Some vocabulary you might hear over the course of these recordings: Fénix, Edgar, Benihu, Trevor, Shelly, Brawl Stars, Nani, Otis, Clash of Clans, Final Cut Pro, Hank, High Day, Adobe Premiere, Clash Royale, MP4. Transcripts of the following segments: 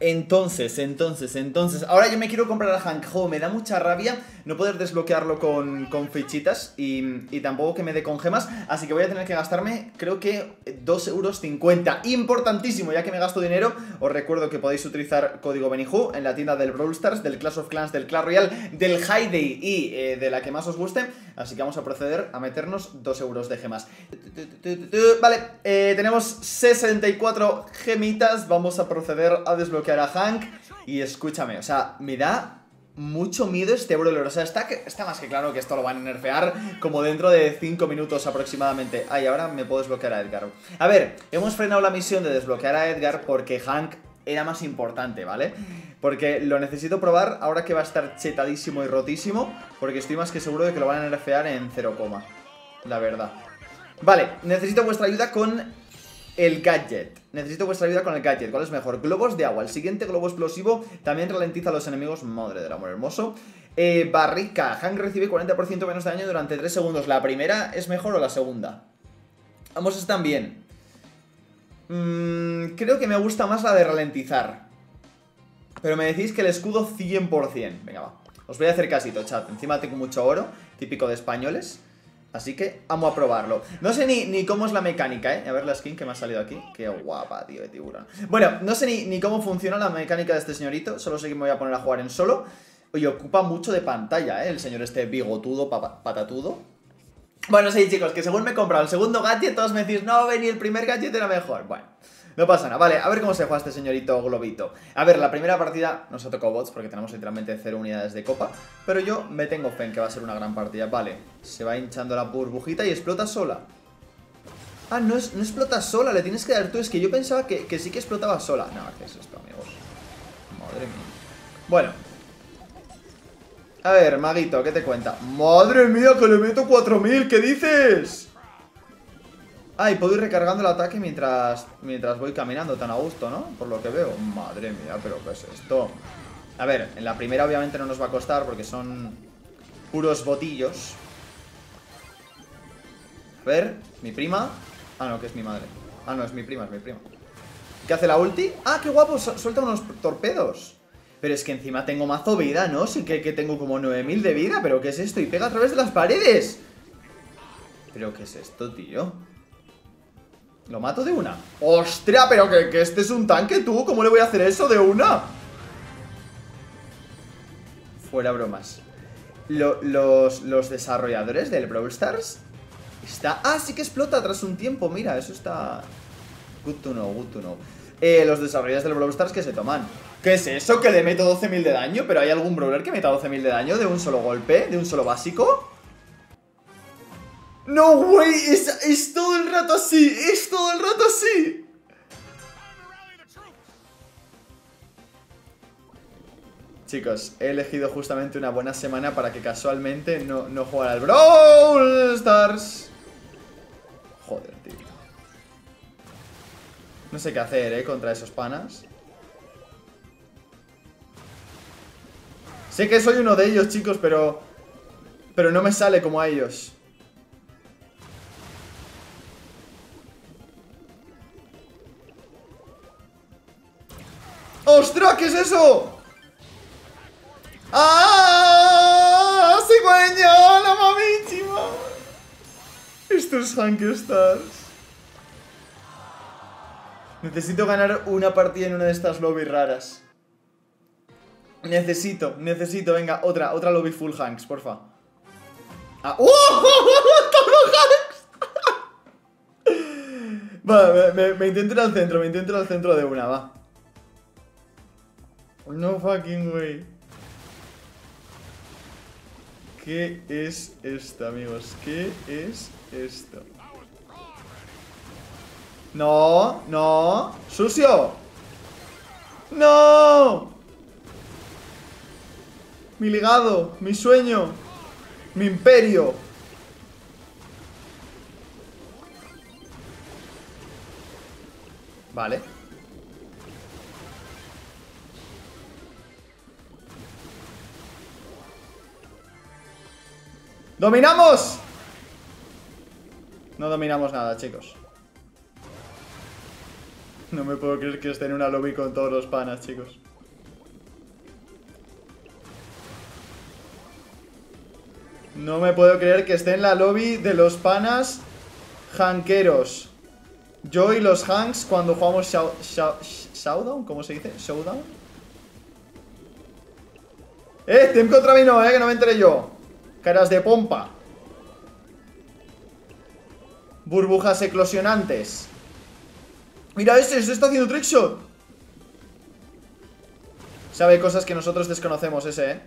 Entonces, ahora yo me quiero comprar a Hank. Jo, me da mucha rabia no poder desbloquearlo con fichitas y tampoco que me dé con gemas. Así que voy a tener que gastarme, creo que 2,50 €. Importantísimo, ya que me gasto dinero. Os recuerdo que podéis utilizar código Benihu en la tienda del Brawl Stars, del Clash of Clans, del Clash Royale, del High Day y de la que más os guste. Así que vamos a proceder a meternos 2 € de gemas. Vale, tenemos 64 gemitas. Vamos a proceder a desbloquear a Hank. Y escúchame, o sea, me da mucho miedo este brawler. O sea, está más que claro que esto lo van a nerfear como dentro de 5 minutos aproximadamente. Ay, ahora me puedo desbloquear a Edgar. A ver, hemos frenado la misión de desbloquear a Edgar porque Hank era más importante, ¿vale? Porque lo necesito probar ahora que va a estar chetadísimo y rotísimo, porque estoy más que seguro de que lo van a nerfear en 0, la verdad. Vale, necesito vuestra ayuda con el gadget. ¿Cuál es mejor? Globos de agua. El siguiente globo explosivo también ralentiza a los enemigos. Madre del amor hermoso. Barrica. Hank recibe 40% menos daño durante 3 segundos. ¿La primera es mejor o la segunda? Ambos están bien. Creo que me gusta más la de ralentizar. Pero me decís que el escudo 100%. Venga, va. Os voy a hacer casito, chat. Encima tengo mucho oro, típico de españoles. Así que vamos a probarlo. No sé ni cómo es la mecánica, A ver la skin que me ha salido aquí. Qué guapa, tío, de tiburón. Bueno, no sé ni cómo funciona la mecánica de este señorito. Solo sé que me voy a poner a jugar en solo. Oye, ocupa mucho de pantalla, el señor este bigotudo, patatudo. Bueno, sí, chicos, que según me he comprado el segundo gadget, todos me decís, no, vení, el primer gadget era mejor. Bueno, no pasa nada. Vale, a ver cómo se juega este señorito globito. A ver, la primera partida nos ha tocado bots porque tenemos literalmente 0 unidades de copa. Pero yo me tengo fe en que va a ser una gran partida. Vale, se va hinchando la burbujita y explota sola. Ah, no explota sola, le tienes que dar tú. Es que yo pensaba que sí que explotaba sola. No, ¿qué es esto, amigos? Madre mía. Bueno. A ver, maguito, ¿qué te cuenta? ¡Madre mía, que le meto 4000! ¿Qué dices? Ah, y puedo ir recargando el ataque mientras voy caminando tan a gusto, ¿no? Por lo que veo. Madre mía, pero ¿qué es esto? A ver, en la primera obviamente no nos va a costar porque son puros botillos. A ver, mi prima. Ah, no, que es mi madre. Ah, no, es mi prima, ¿Qué hace la ulti? Ah, qué guapo, suelta unos torpedos. Pero es que encima tengo mazo vida, ¿no? Sí que tengo como 9000 de vida, pero ¿qué es esto? Y pega a través de las paredes. ¿Pero qué es esto, tío? Lo mato de una. ¡Ostras! Pero que este es un tanque, tú. ¿Cómo le voy a hacer eso de una? Fuera bromas. Los desarrolladores del Brawl Stars está... Ah, sí que explota tras un tiempo. Mira, eso está... Good to know, good to know. Los desarrolladores del Brawl Stars que se toman. ¿Qué es eso? ¿Que le meto 12000 de daño? ¿Pero hay algún brawler que meta 12000 de daño de un solo golpe? ¿De un solo básico? No, güey, es todo el rato así. Chicos, he elegido justamente una buena semana para que casualmente no jugara al Brawl Stars. Joder, tío. No sé qué hacer, contra esos panas. Sé que soy uno de ellos, chicos, pero no me sale como a ellos. ¡Ostras! ¿Qué es eso? ¡Ah! ¡Cigüeña! ¡La mamichima! Esto es Hank Stars. Necesito ganar una partida en una de estas lobbies raras. Necesito, venga, otra lobby full Hanks, porfa. ¡Ah! ¡Oh! ¡Todo Hanks! Va, me intento ir al centro, de una, va. No fucking way. ¿Qué es esto, amigos? ¿Qué es esto? No, no. ¡Sucio! ¡No! Mi legado, mi sueño, mi imperio. Vale. ¡Dominamos! No dominamos nada, chicos. No me puedo creer que esté en una lobby con todos los panas, chicos. No me puedo creer que esté en la lobby de los panas hankeros. Yo y los hanks cuando jugamos Showdown, ¿cómo se dice? Showdown. Team contra mí no, que no me enteré yo. Caras de pompa. Burbujas eclosionantes. Mira este, se está haciendo trickshot. Sabe cosas que nosotros desconocemos ese, eh.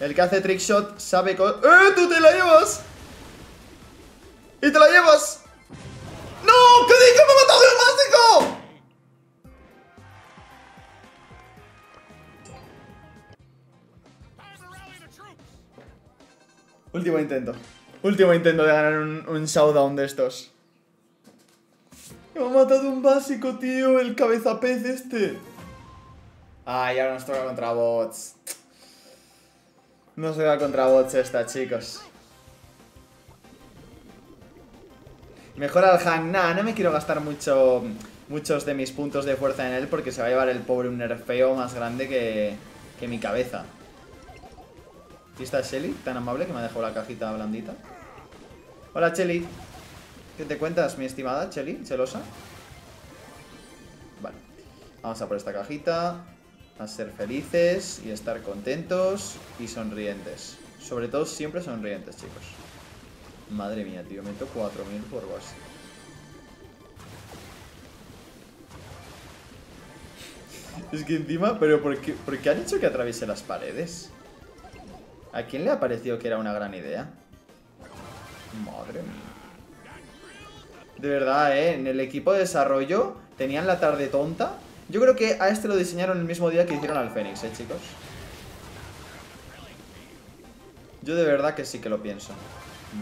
El que hace trickshot sabe cosas... ¡Tú te la llevas! ¡Y te la llevas! ¡No! ¡Que digo! ¡Me ha matado el mástico! Último intento. Último intento de ganar un showdown de estos. Me ha matado un básico, tío. El cabezapez este. Ay, ahora nos toca contra bots. No se da contra bots esta, chicos. Mejor al Hank. Nah, no me quiero gastar muchos de mis puntos de fuerza en él, porque se va a llevar el pobre un nerfeo más grande que mi cabeza. ¿Y está Shelly? Tan amable que me ha dejado la cajita blandita. Hola, Shelly. ¿Qué te cuentas, mi estimada Shelly? ¿Chelosa? Vale. Vamos a por esta cajita. A ser felices y estar contentos y sonrientes. Sobre todo siempre sonrientes, chicos. Madre mía, tío, meto 4000 por base. Es que encima, pero ¿por qué han hecho que atraviese las paredes? ¿A quién le ha parecido que era una gran idea? Madre mía. De verdad, en el equipo de desarrollo tenían la tarde tonta. Yo creo que a este lo diseñaron el mismo día que hicieron al Fénix, chicos. Yo de verdad que sí que lo pienso.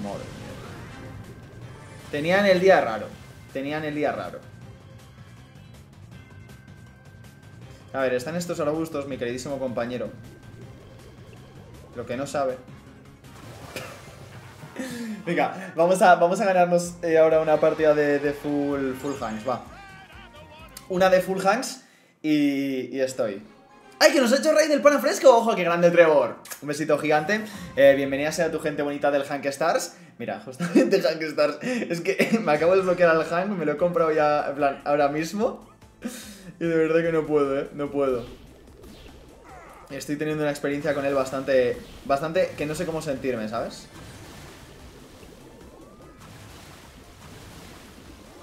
Madre mía. Tenían el día raro. Tenían el día raro. A ver, están estos arbustos, mi queridísimo compañero. Lo que no sabe. Venga, vamos a ganarnos ahora una partida de full hanks, va. Una de full hanks y estoy. ¡Ay, que nos ha hecho raid del pana fresco! ¡Ojo, qué grande Trevor! Un besito gigante. Bienvenida sea tu gente bonita del Hank Stars. Mira, justamente Hank Stars. Es que me acabo de desbloquear al Hank, me lo he comprado ya, en plan, ahora mismo. Y de verdad que no puedo, no puedo. Estoy teniendo una experiencia con él bastante que no sé cómo sentirme, ¿sabes?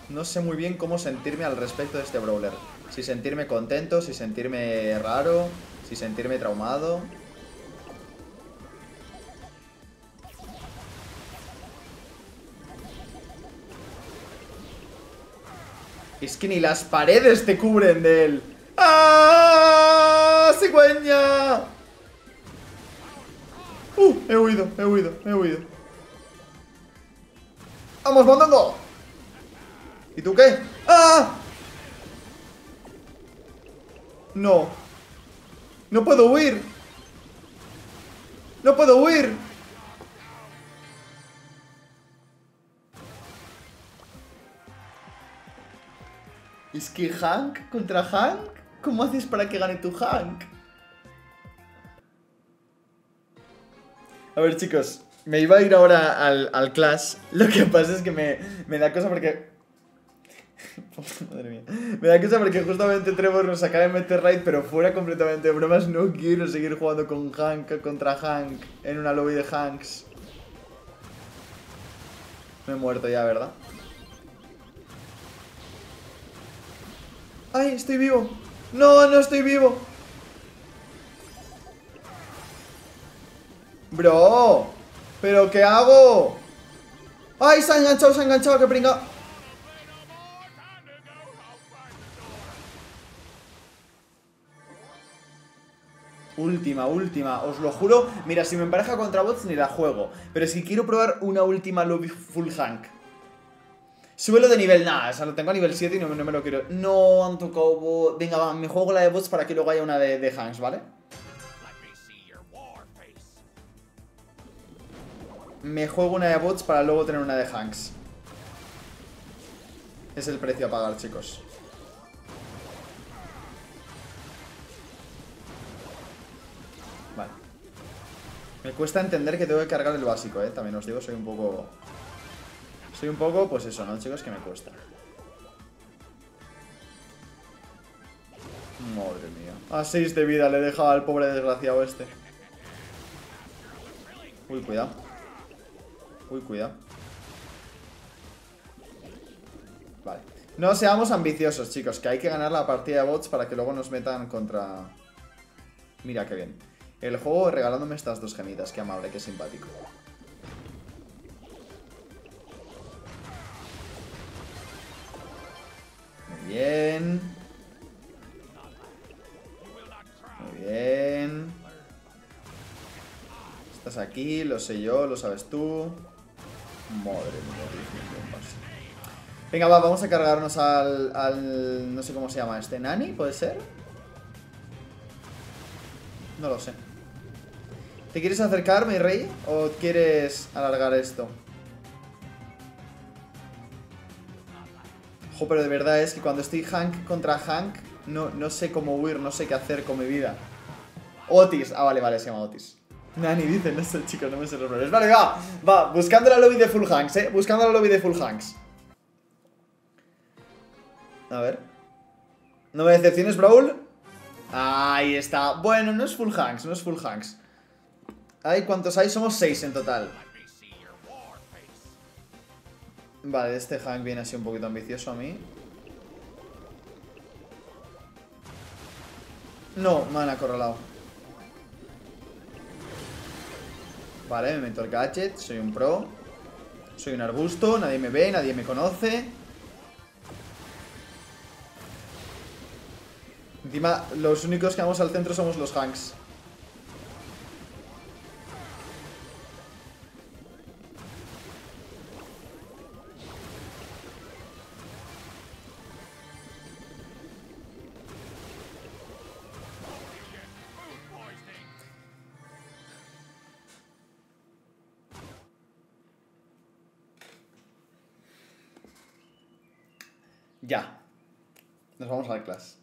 No sé muy bien cómo sentirme al respecto de este brawler. Si sentirme contento, si sentirme raro, si sentirme traumado. Es que ni las paredes te cubren de él. ¡Ah! ¡Cigüeña! He huido, he huido. ¡Vamos, mandando! ¿Y tú qué? ¡Ah! No. No puedo huir. No puedo huir. Es que Hank contra Hank. ¿Cómo haces para que gane tu Hank? A ver, chicos. Me iba a ir ahora al Clash. Lo que pasa es que me da cosa porque... Madre mía. Me da cosa porque justamente Trevor nos acaba de meter raid, pero fuera completamente de bromas, no quiero seguir jugando con Hank contra Hank en una lobby de Hanks. Me he muerto ya, ¿verdad? ¡Ay, estoy vivo! ¡No, no estoy vivo! ¡Bro! ¿Pero qué hago? ¡Ay, se ha enganchado, qué pringado! Última, os lo juro. Mira, si me empareja contra bots ni la juego. Pero es que quiero probar una última lobby full Hank. Súbelo de nivel, nada, o sea, lo tengo a nivel 7 y no me lo quiero. No, han tocado bots. Venga, va, me juego la de bots para que luego haya una de Hanks, ¿vale? Me juego una de bots para luego tener una de Hanks. Es el precio a pagar, chicos. Me cuesta entender que tengo que cargar el básico, también os digo, soy un poco... pues eso, ¿no, chicos? Que me cuesta. Madre mía. A 6 de vida le he dejado al pobre desgraciado este. Uy, cuidado. Uy, cuidado. Vale. No seamos ambiciosos, chicos, que hay que ganar la partida de bots para que luego nos metan contra... Mira qué bien. El juego regalándome estas dos gemitas. Qué amable, qué simpático. Muy bien. Muy bien. Estás aquí, lo sé yo, lo sabes tú. Madre mía. Venga, va, vamos a cargarnos al... No sé cómo se llama este. ¿Nani? ¿Puede ser? No lo sé. ¿Te quieres acercar, mi rey? ¿O quieres alargar esto? Ojo, pero de verdad es que cuando estoy Hank contra Hank, no sé cómo huir, no sé qué hacer con mi vida. Otis. Ah, vale, se llama Otis. Nani dice, no sé, chicos, no me sé los nombres. Vale, va, buscando la lobby de Full Hanks, buscando la lobby de Full Hanks. A ver. No me decepciones, Brawl. Ahí está. Bueno, no es Full Hanks, Ay, ¿cuántos hay? Somos 6 en total. Vale, este Hank viene así un poquito ambicioso a mí. No, me han acorralado. Vale, me meto el gadget. Soy un pro. Soy un arbusto. Nadie me ve, nadie me conoce. Encima, los únicos que vamos al centro somos los Hanks. Ya. Nos vamos al Clash.